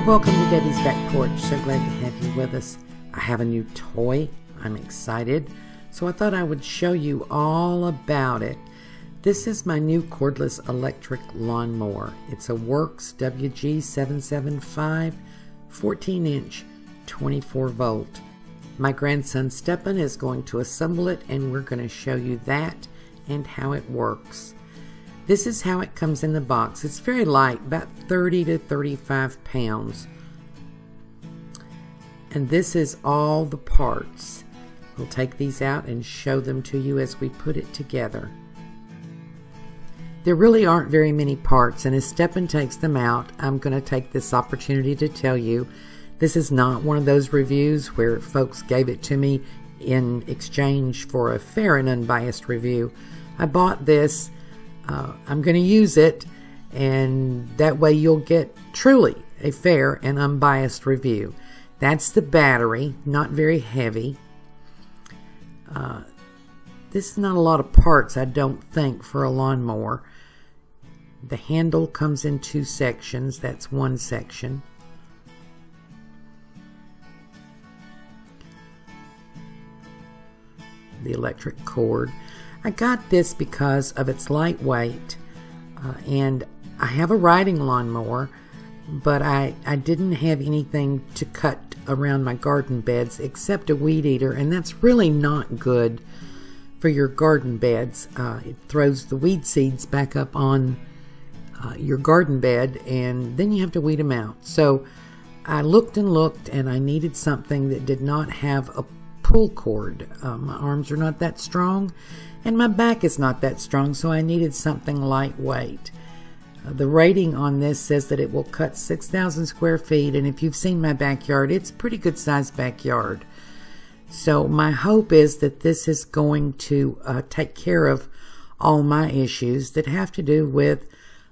Well, welcome to Debbie's Back Porch. So glad to have you with us. I have a new toy. I'm excited. So I thought I would show you all about it. This is my new cordless electric lawnmower. It's a WORX WG775 14-inch 24-volt. My grandson Stepan is going to assemble it, and we're going to show you that and how it works. This is how it comes in the box. It's very light, about 30 to 35 pounds. And this is all the parts. We'll take these out and show them to you as we put it together. There really aren't very many parts, and as Stepan takes them out, I'm going to take this opportunity to tell you this is not one of those reviews where folks gave it to me in exchange for a fair and unbiased review. I bought this. I'm going to use it, and that way you'll get truly a fair and unbiased review. That's the battery, not very heavy. This is not a lot of parts, I don't think, for a lawnmower. The handle comes in two sections. That's one section. The electric cord. I got this because of its lightweight, and I have a riding lawnmower, but I didn't have anything to cut around my garden beds except a weed eater, and that's really not good for your garden beds. It throws the weed seeds back up on your garden bed, and then you have to weed them out. So I looked and looked, and I needed something that did not have a pull cord. My arms are not that strong, and my back is not that strong, so I needed something lightweight. The rating on this says that it will cut 6,000 square feet, and if you've seen my backyard, it's a pretty good sized backyard. So my hope is that this is going to take care of all my issues that have to do with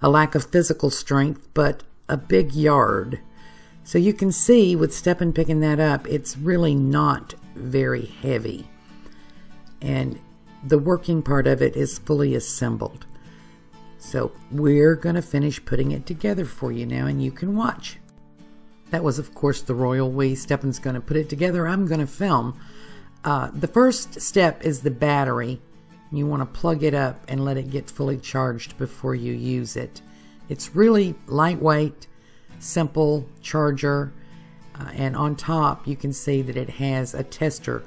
a lack of physical strength, but a big yard. So you can see with Stepan picking that up, it's really not very heavy. And the working part of it is fully assembled. So we're going to finish putting it together for you now, and you can watch. That was, of course, the royal we. Stepan's going to put it together. I'm going to film. The first step is the battery. You want to plug it up and let it get fully charged before you use it. It's really lightweight, simple charger, and on top you can see that it has a tester.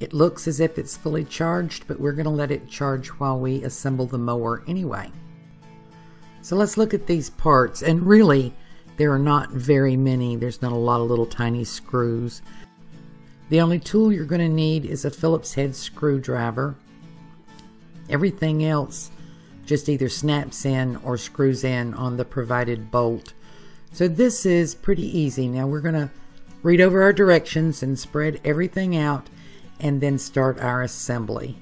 It looks as if it's fully charged, but we're going to let it charge while we assemble the mower anyway. So let's look at these parts, and really there are not very many. There's not a lot of little tiny screws. The only tool you're going to need is a Phillips head screwdriver. Everything else just either snaps in or screws in on the provided bolt. So this is pretty easy. Now we're going to read over our directions and spread everything out, and then start our assembly.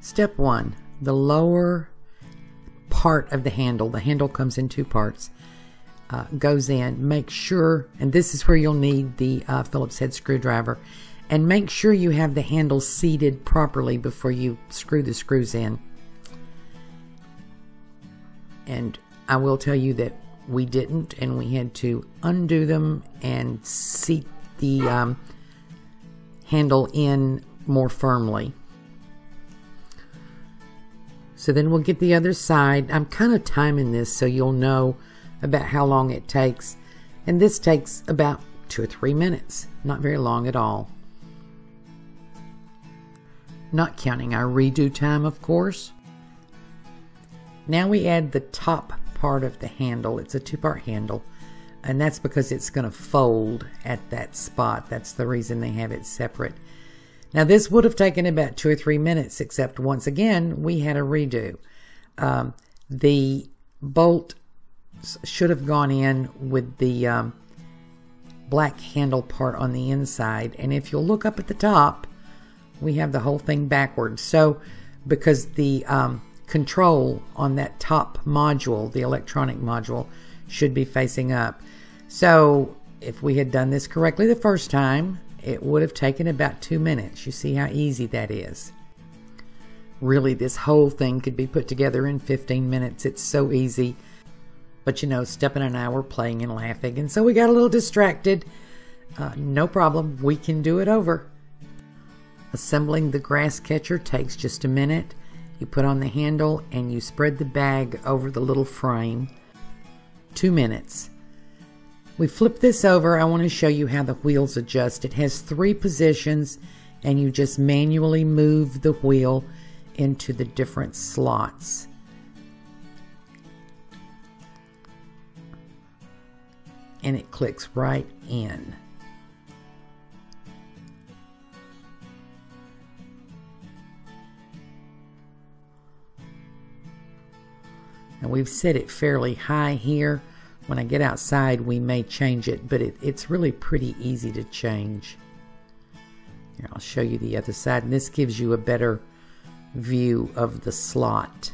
Step one, the lower part of the handle. The handle comes in two parts. Goes in. Make sure, and this is where you'll need the Phillips head screwdriver, and make sure you have the handle seated properly before you screw the screws in. And I will tell you that we didn't, and we had to undo them and seat the handle in more firmly. So then we'll get the other side. I'm kind of timing this so you'll know about how long it takes, and this takes about 2 or 3 minutes, not very long at all, not counting our redo time, of course. Now we add the top part of the handle. It's a two-part handle, and that's because it's going to fold at that spot. That's the reason they have it separate. Now this would have taken about 2 or 3 minutes, except once again we had a redo. The bolt should have gone in with the black handle part on the inside, and if you'll look up at the top, we have the whole thing backwards. So because the control on that top module, the electronic module, should be facing up. So if we had done this correctly the first time, it would have taken about 2 minutes. You see how easy that is. Really, this whole thing could be put together in 15 minutes. It's so easy. But you know, Stepan and I were playing and laughing, and so we got a little distracted. No problem, we can do it over. Assembling the grass catcher takes just a minute. You put on the handle and you spread the bag over the little frame. 2 minutes. We flip this over. I want to show you how the wheels adjust. It has 3 positions, and you just manually move the wheel into the different slots. And it clicks right in. And we've set it fairly high here. When I get outside, we may change it, but it's really pretty easy to change. Here, I'll show you the other side, and this gives you a better view of the slot.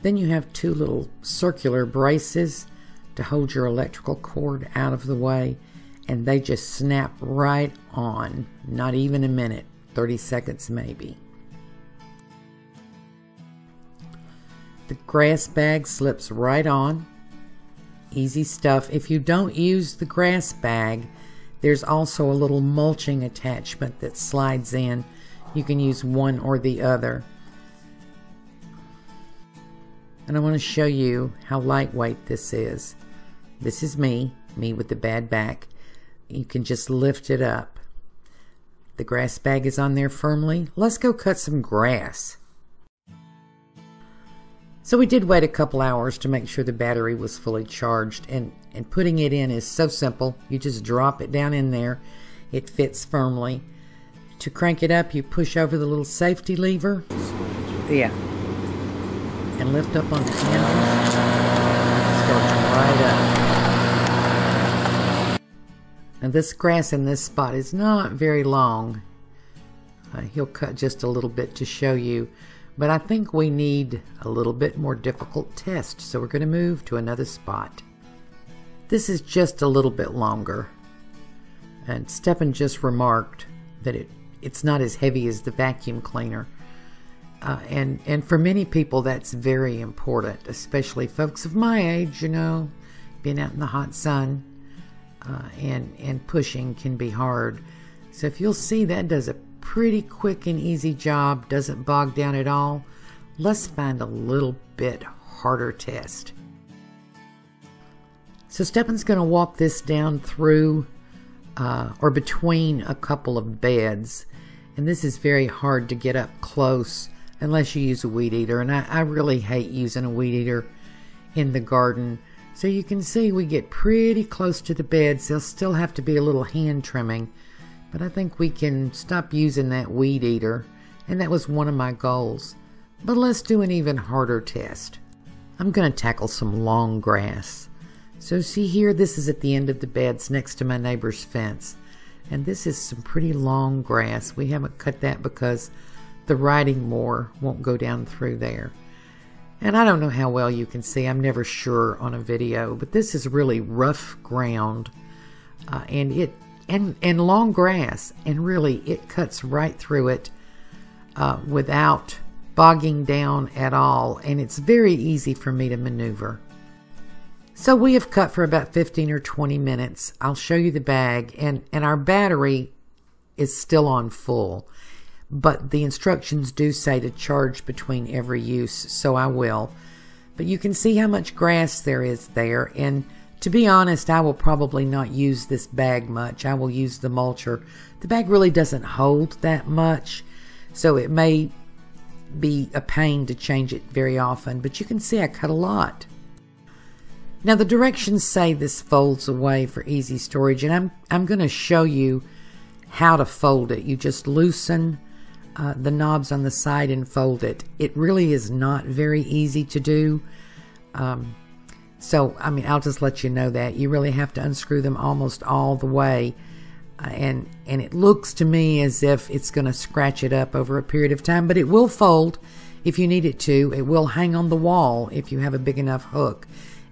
Then you have 2 little circular braces to hold your electrical cord out of the way, and they just snap right on. Not even a minute, 30 seconds maybe. The grass bag slips right on. Easy stuff. If you don't use the grass bag, there's also a little mulching attachment that slides in. You can use one or the other. And I want to show you how lightweight this is. This is me with the bad back. You can just lift it up. The grass bag is on there firmly. Let's go cut some grass. So we did wait a couple hours to make sure the battery was fully charged, and putting it in is so simple. You just drop it down in there. It fits firmly. To crank it up, you push over the little safety lever. Yeah. And lift up on the handle. Starts right up. And this grass in this spot is not very long. He'll cut just a little bit to show you, but I think we need a little bit more difficult test, so we're going to move to another spot. This is just a little bit longer, and Stepan just remarked that it's not as heavy as the vacuum cleaner. And for many people, that's very important, especially folks of my age, you know, being out in the hot sun and pushing can be hard. So if you'll see, that does a pretty quick and easy job, doesn't bog down at all. Let's find a little bit harder test. So Stepan's going to walk this down through or between a couple of beds. And this is very hard to get up close unless you use a weed eater, and I really hate using a weed eater in the garden. So you can see we get pretty close to the beds. There'll still have to be a little hand trimming, but I think we can stop using that weed eater, and that was one of my goals. But let's do an even harder test. I'm going to tackle some long grass. So see here, this is at the end of the beds next to my neighbor's fence, and this is some pretty long grass. We haven't cut that because the riding mower won't go down through there. And I don't know how well you can see. I'm never sure on a video, but this is really rough ground, and long grass, and really it cuts right through it without bogging down at all, and it's very easy for me to maneuver. So we have cut for about 15 or 20 minutes. I'll show you the bag, and our battery is still on full. But the instructions do say to charge between every use, so I will. But you can see how much grass there is there, and to be honest, I will probably not use this bag much. I will use the mulcher. The bag really doesn't hold that much, so it may be a pain to change it very often, but you can see I cut a lot. Now the directions say this folds away for easy storage, and I'm going to show you how to fold it. You just loosen the knobs on the side and fold it. It really is not very easy to do. So, I mean, I'll just let you know that. You really have to unscrew them almost all the way. And it looks to me as if it's going to scratch it up over a period of time, but it will fold if you need it to. It will hang on the wall if you have a big enough hook.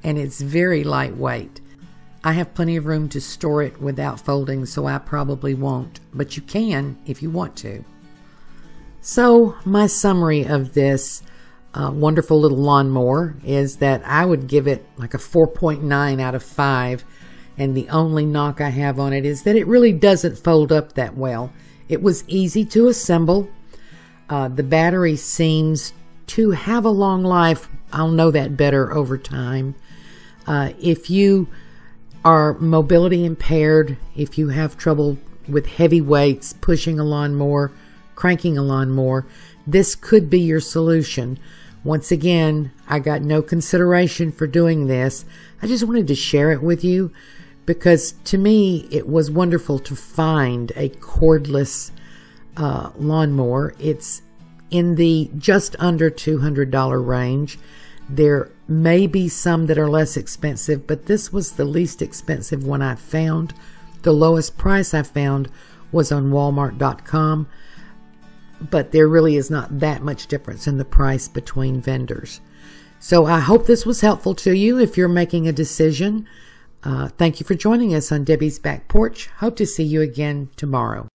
And it's very lightweight. I have plenty of room to store it without folding, so I probably won't. But you can if you want to. So my summary of this, wonderful little lawnmower is that I would give it like a 4.9 out of 5. And the only knock I have on it is that it really doesn't fold up that well. It was easy to assemble. The battery seems to have a long life. I'll know that better over time. If you are mobility impaired, if you have trouble with heavy weights, pushing a lawnmower, cranking a lawnmower, this could be your solution. Once again, I got no consideration for doing this. I just wanted to share it with you because to me it was wonderful to find a cordless lawnmower. It's in the just under $200 range. There may be some that are less expensive, but this was the least expensive one I found. The lowest price I found was on Walmart.com, but there really is not that much difference in the price between vendors. So I hope this was helpful to you if you're making a decision. Thank you for joining us on Debbie's Back Porch. Hope to see you again tomorrow.